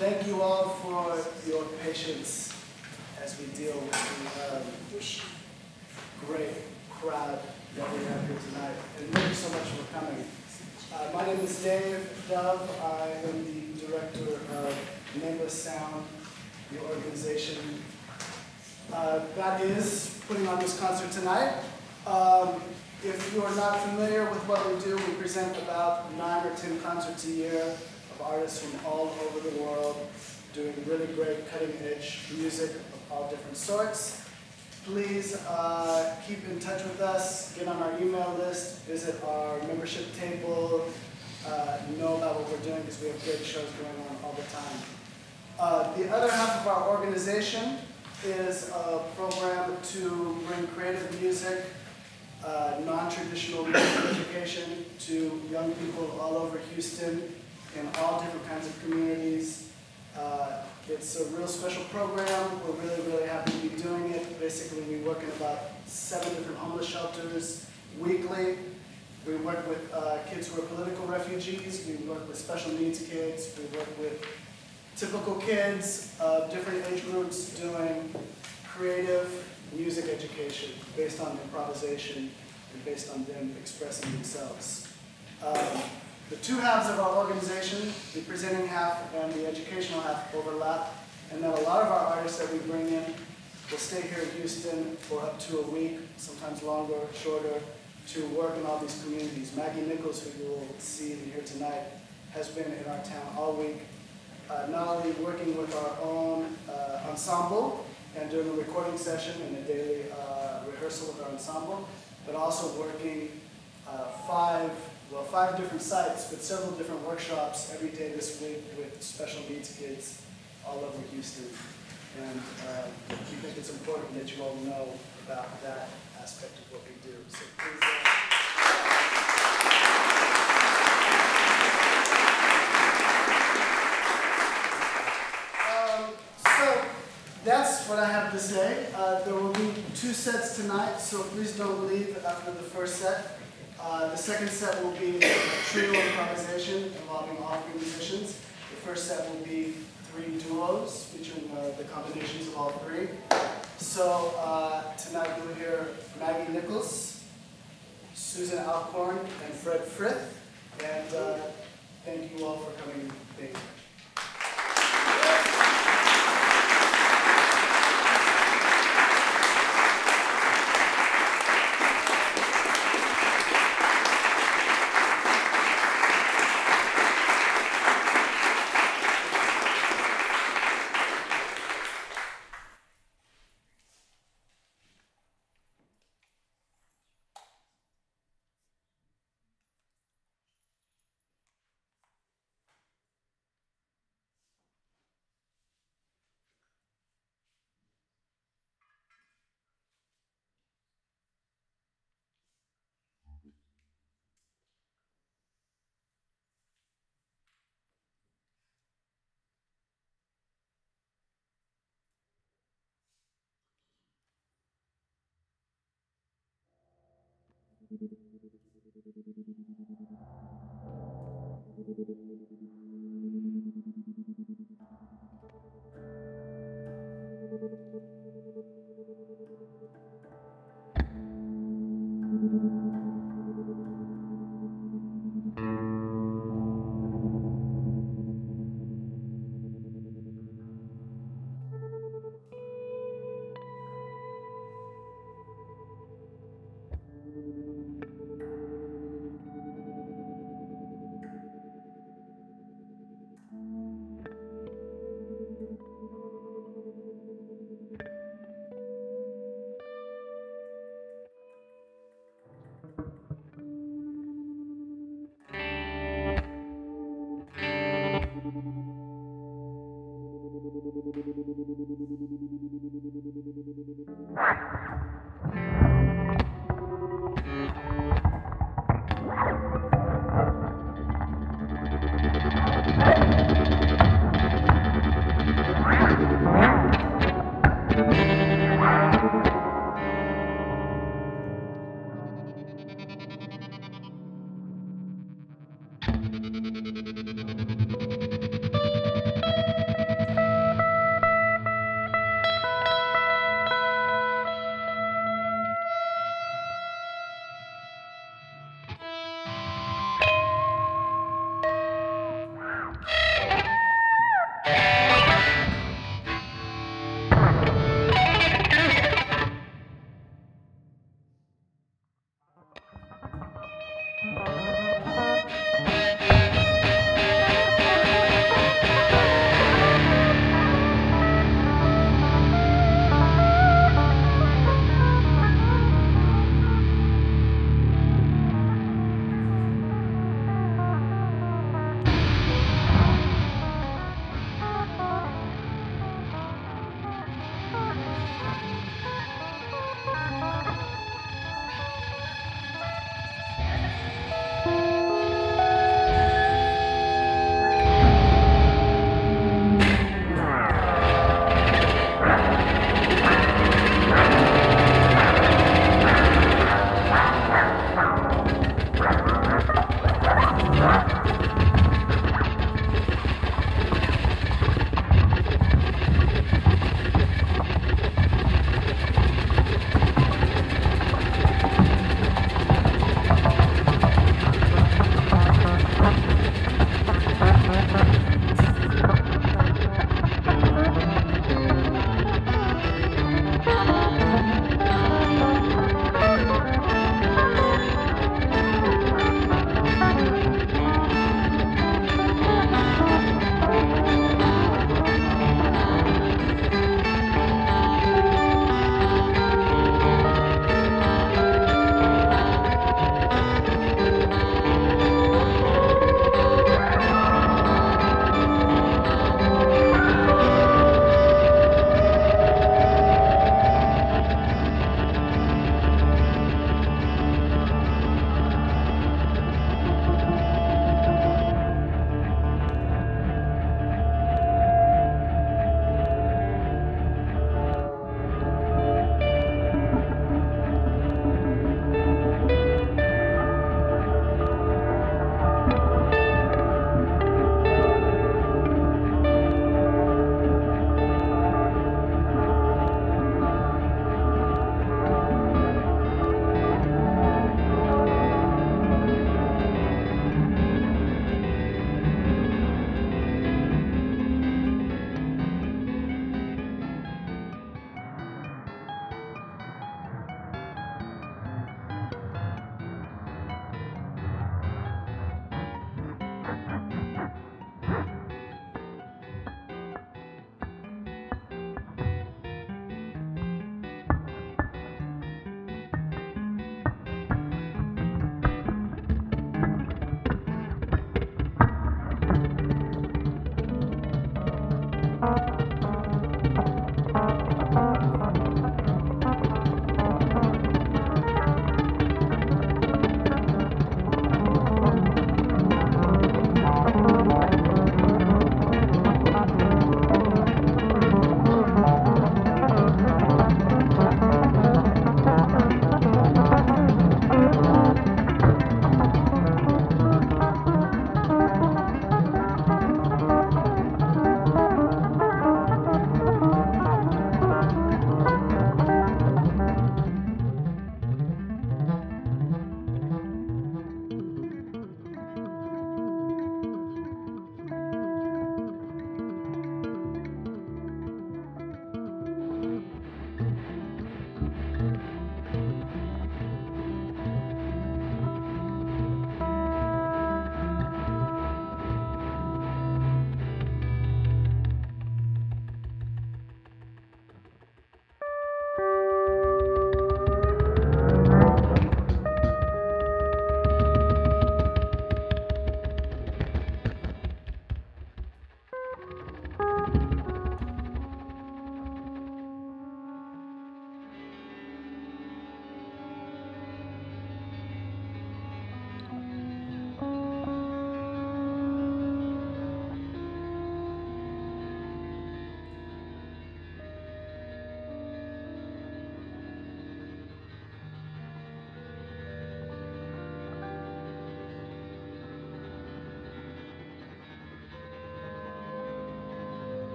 Thank you all for your patience as we deal with the great crowd that we have here tonight. And thank you so much for coming. My name is Dave Dove. I am the director of Nameless Sound, the organization that is putting on this concert tonight. If you are not familiar with what we do, we present about 9 or 10 concerts a year of artists from all over the world doing really great cutting-edge music of all different sorts. Please keep in touch with us, get on our email list, visit our membership table, know about what we're doing because we have great shows going on all the time. The other half of our organization is a program to bring creative music, non-traditional music education to young people all over Houston in all different kinds of communities. It's a real special program. We're really, really happy to be doing it. Basically, we work in about 7 different homeless shelters weekly. We work with kids who are political refugees. We work with special needs kids. We work with typical kids of different age groups doing creative music education based on improvisation and based on them expressing themselves. The two halves of our organization, the presenting half and the educational half, overlap, and then a lot of our artists that we bring in will stay here in Houston for up to a week, sometimes longer, shorter, to work in all these communities. Maggie Nicols, who you will see and hear tonight, has been in our town all week, not only working with our own ensemble and doing a recording session and a daily rehearsal with our ensemble, but also working 5 different sites, with several different workshops every day this week with special needs kids all over Houston. And we think it's important that you all know about that aspect of what we do. So please, so that's what I have to say. There will be 2 sets tonight, so please don't leave after the first set. The second set will be trio improvisation involving all 3 musicians. The first set will be 3 duos featuring the combinations of all 3. So tonight you'll hear Maggie Nicols, Susan Alcorn, and Fred Frith. And thank you all for coming. Thank you.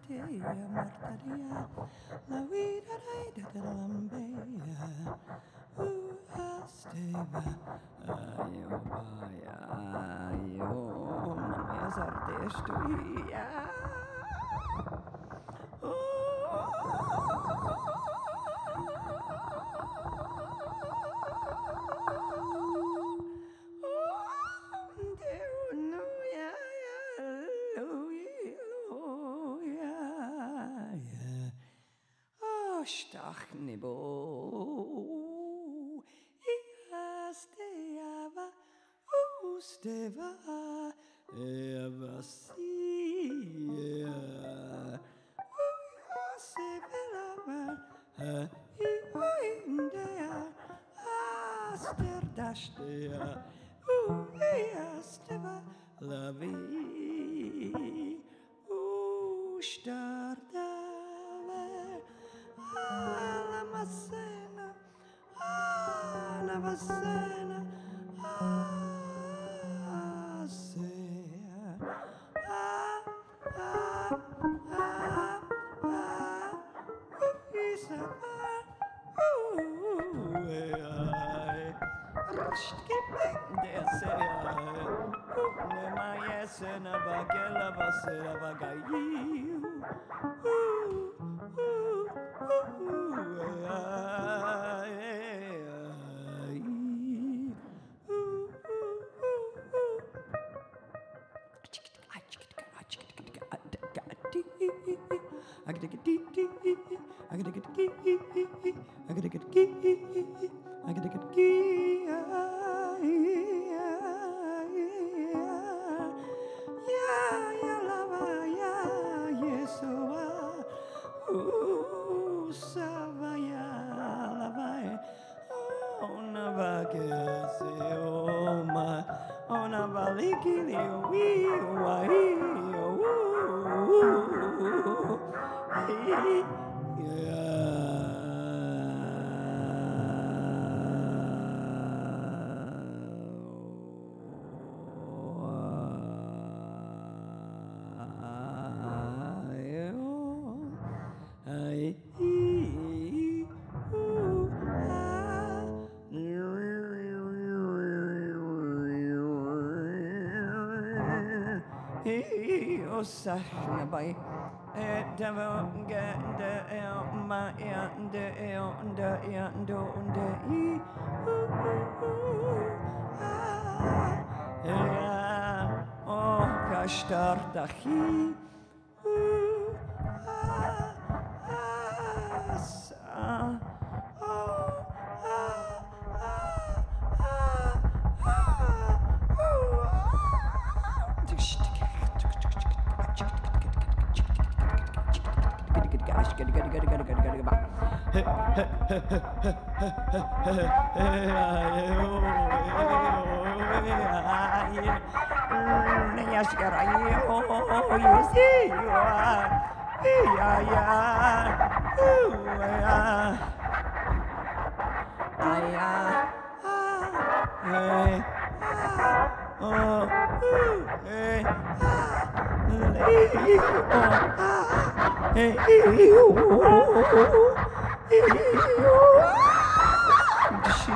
Matea, Martaria, La Vida de Lambea, Uasteva, Ayobaya, Ayo, Mameas Artestuia. Stachnebo, Iasteva, Usteva, Evasia, Uasevela, Iwindea, Asterdastea, Uasteva, Lavi, Ustarda. Alamacena, Anavacena, Acea, Isabel, Ueai, Rshkipendesea, Unemayesena, Vaquela, Vacera, Vagaiu, Saxnabai,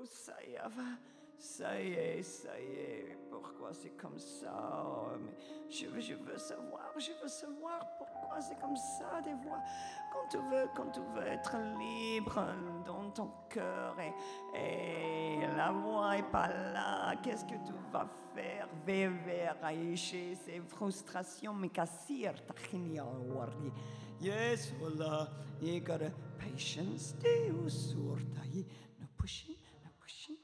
Sayava, saye, saye, pourquoi? pourquoi c'est comme ça. Je veux savoir, pourquoi c'est comme ça des voix. Quand tu veux être libre dans ton cœur et la voix n'est pas là, qu'est-ce que tu vas faire? Vivre, aimer ces frustrations, mais qu'assir ta chimie en wardi. Yes, voilà, you gotta patience, Dieu sur ta y. No pushing, no pushing.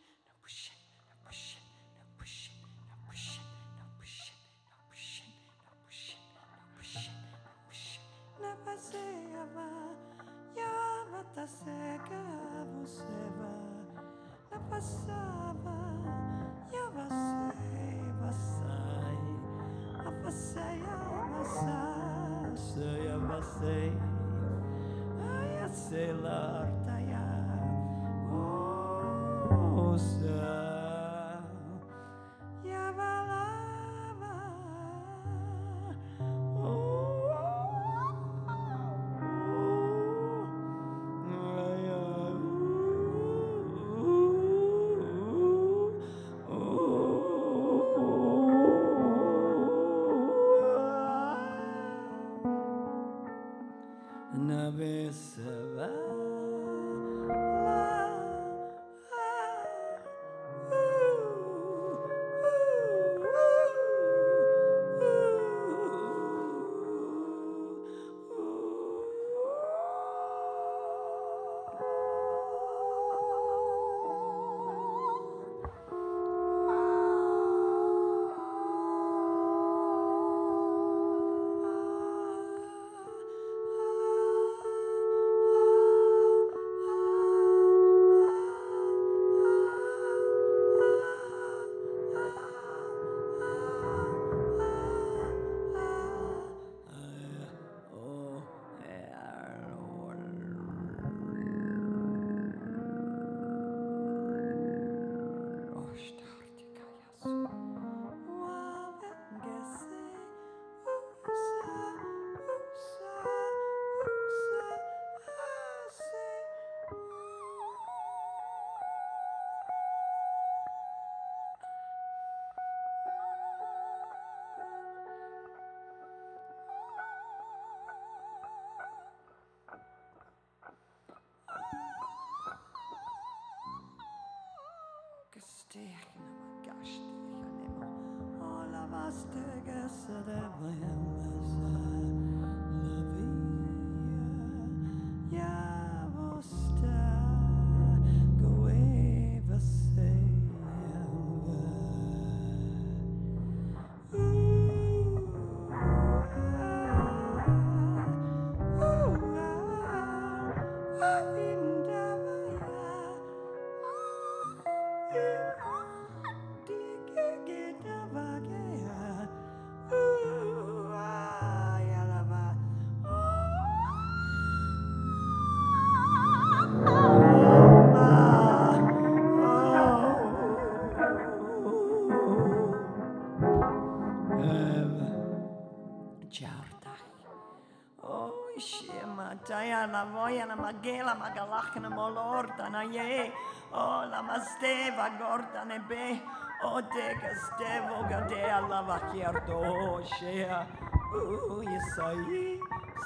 Oh, la masteva gorda nebe. Oh, tega stevo gadea lava kierdo. Oh, shea. Oh, yesai,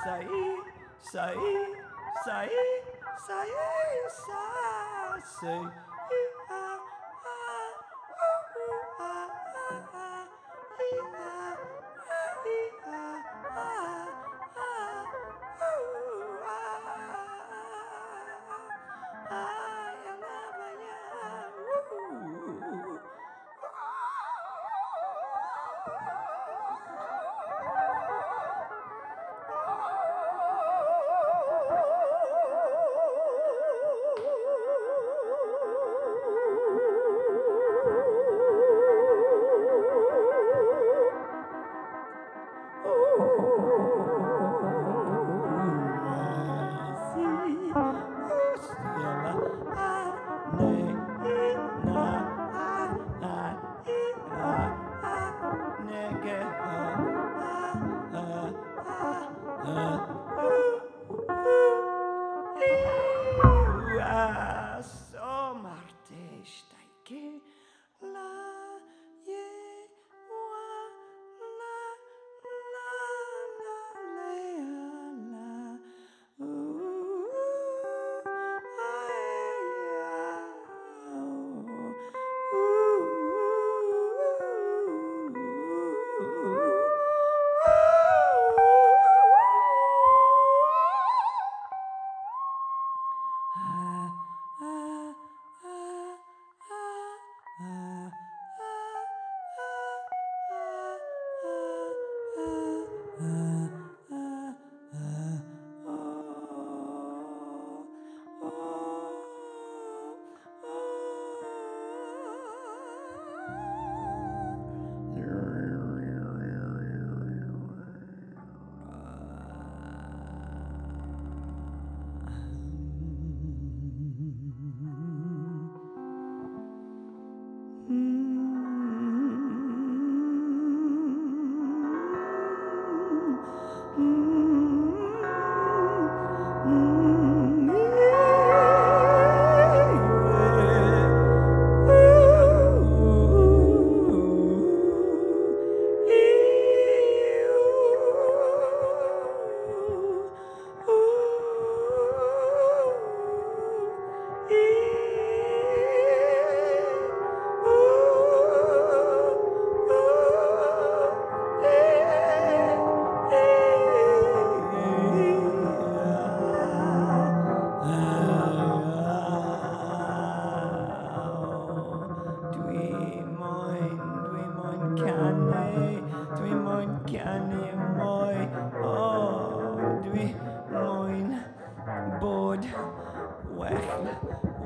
sai, sai, sai, sai, sai, sai. So Marte steige la je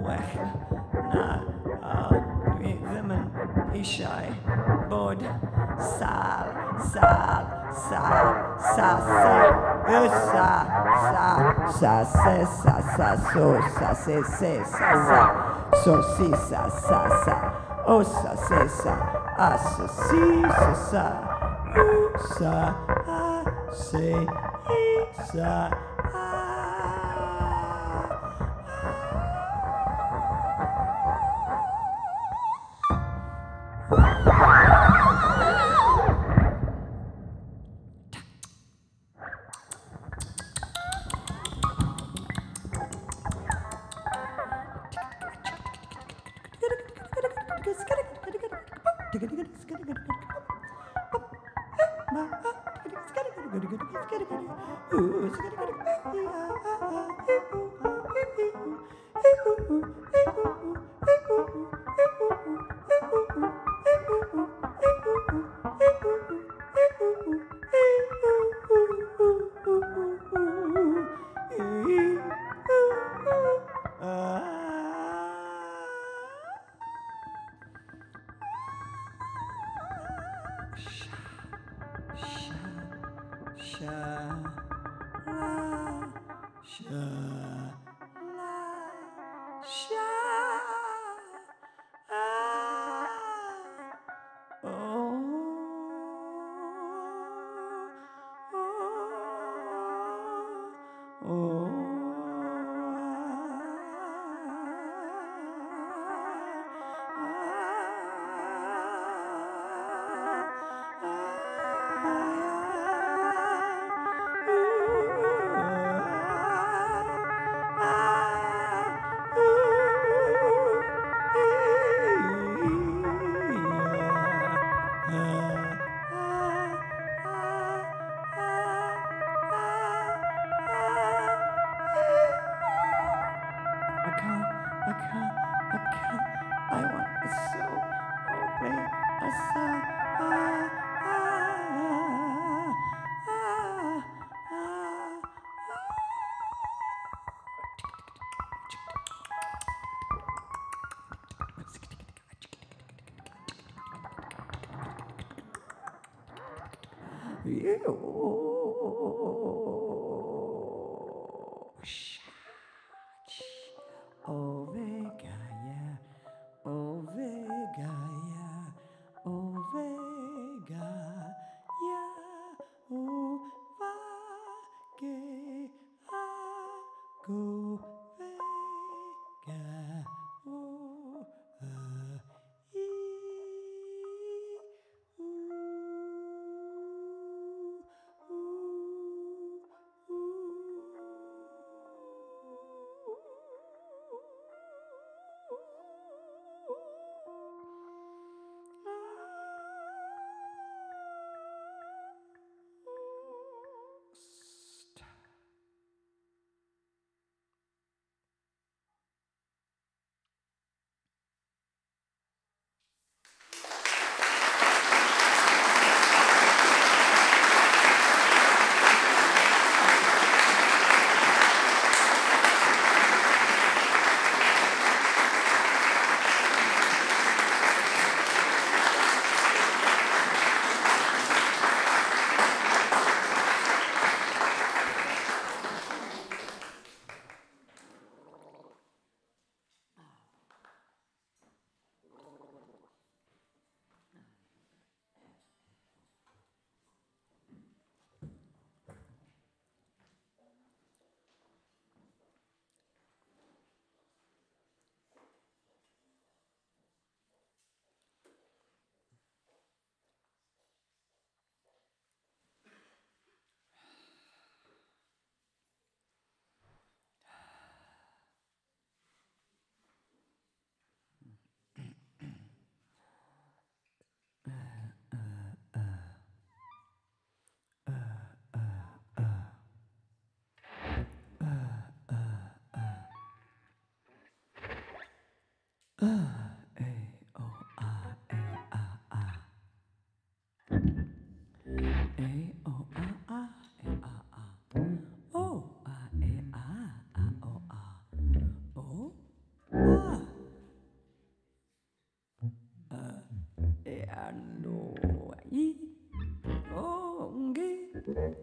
weg na wimen ishai bod sal sal sal sa se sa sa sa se sa sa so sa se se sa sa so si sa sa sa o sa se sa as si sa sa sa a se sa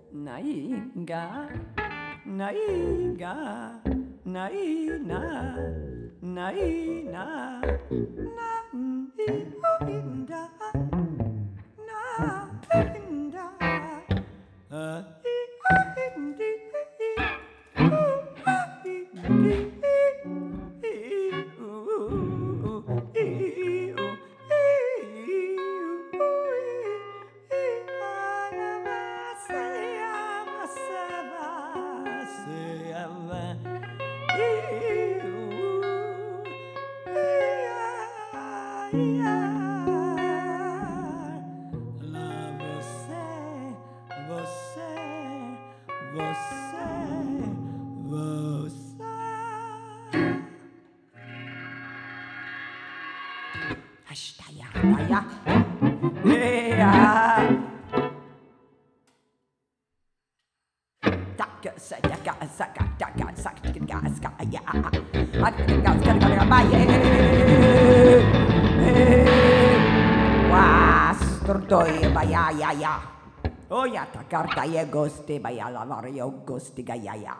Naiga, naiga, naina, naina, nainda, nainda. Oja ta karta je gosti, ba ja lavario gosti ga jaja.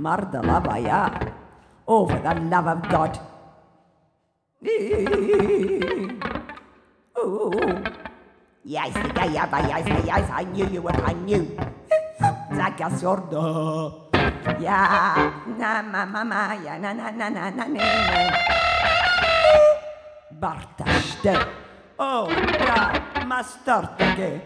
Marda Lavaya. Oh, for the love of God. Oh, yes, yes, I knew you were, I knew. Zaka sordo. Ya, na, mama, ya, na. Bartaste. Oh, ya, master, okay.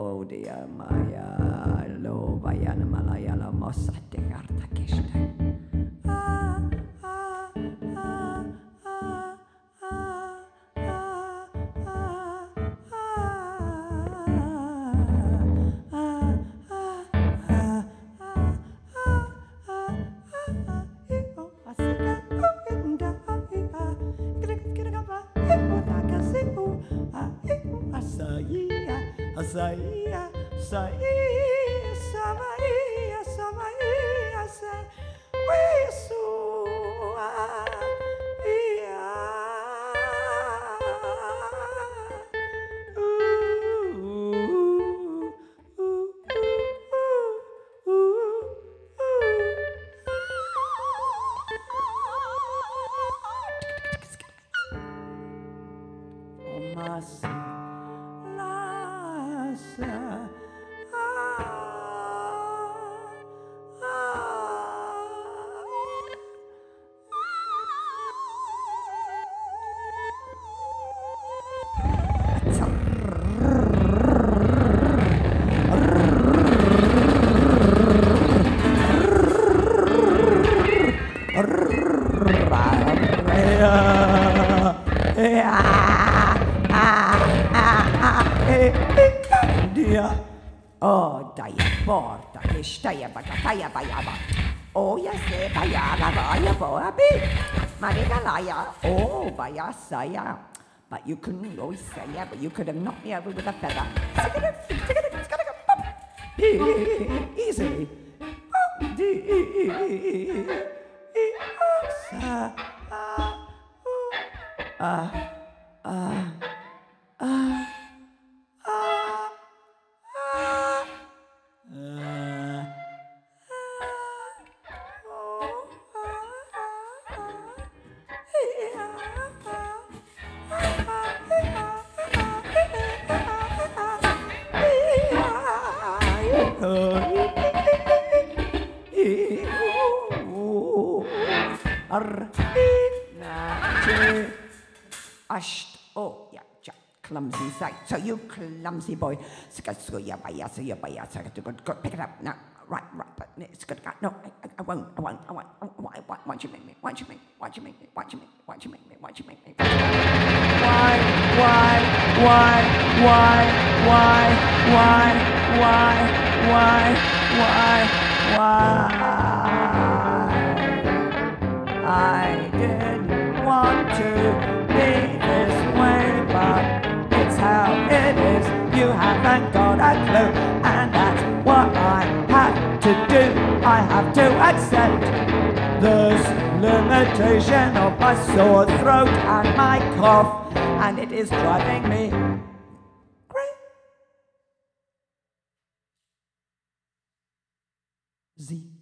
Oh dear, Maya, lo bayana malaya la mossa de garta kishta. Oh, vaya saya. But you couldn't always say yeah, but you could have knocked me over with a feather. Easy. Oh, yeah, clumsy sight. So you clumsy boy. So yeah, pick it up now. Right, but it's good. No, I won't. Why don't you make me? Why? I didn't want to be this way, but it's how it is. You haven't got a clue, and that's what I have to do. I have to accept this limitation of my sore throat and my cough, and it is driving me crazy.